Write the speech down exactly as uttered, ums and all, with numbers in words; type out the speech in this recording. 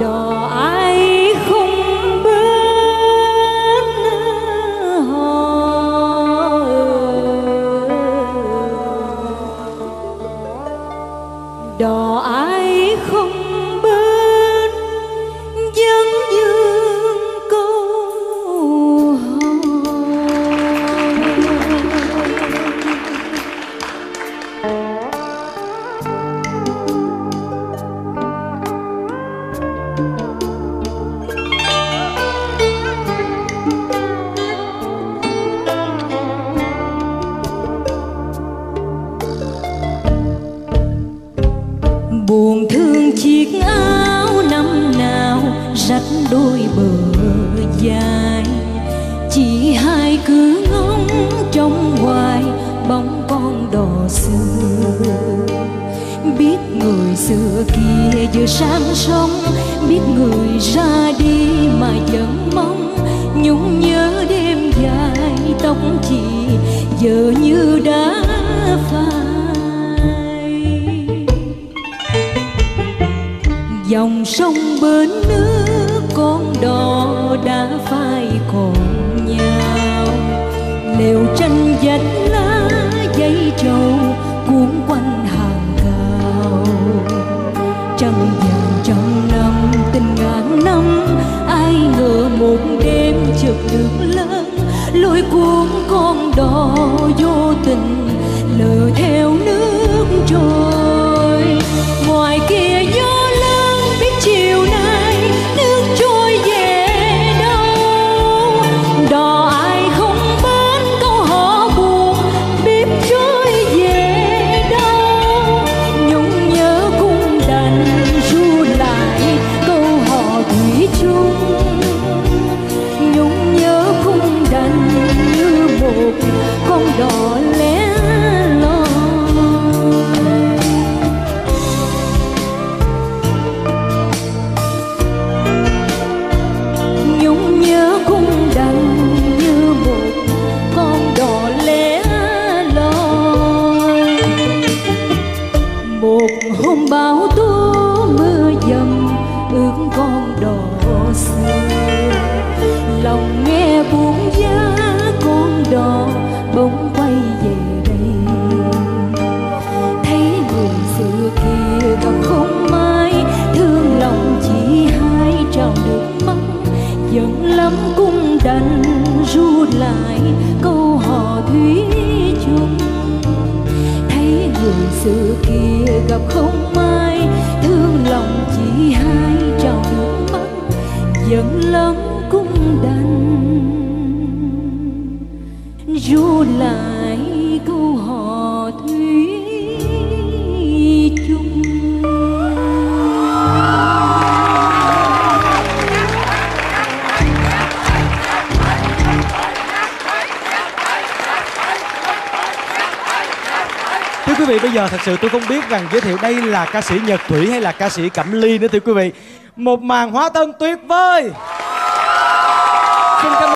đò ai không bến họ. Đò ai không bến dân dương câu hò. Buồn thương chiếc áo năm nào rách đôi bờ dài, chỉ hai cứ ngóng trong hoài bóng con đò xưa. Biết người xưa kia vừa sang sông, biết người ra đi mà chẳng mong. Nhung nhớ đêm dài tóc chị giờ như đã phai. Dòng sông bến nước con đò đã phai còn nhau, lều tranh dệt lá dây trầu cuốn quanh hàng cao. Trăng vàng trong năm tình ngàn năm, ai ngờ một đêm chợt nước lớn lôi cuốn con đò vô tình lờ theo nước trôi. Ngoài kia gió chiều nay nước trôi về đâu, đò ai không bến câu hò buồn biết trôi về đâu. Nhung nhớ cũng đành ru lại câu hò thủy chung, nhung nhớ cũng đành như một con đò lẻ. Bão tố mưa dầm ướt con đò xưa, lòng nghe buồn giá con đò bỗng quay về đây. Thấy người xưa kia gặp không may, thương lòng chỉ hai trào nước mắt. Giận lắm cũng đành ru lại câu hò thủy chung. Người xưa kia gặp không ai, thương lòng chỉ hai trào nước mắt. Giận lắm cũng đành ru lại câu hò thủy chung. Quý vị, bây giờ thật sự tôi không biết rằng giới thiệu đây là ca sĩ Nhật Thủy hay là ca sĩ Cẩm Ly nữa thưa quý vị. Một màn hóa thân tuyệt vời. Xin cảm ơn.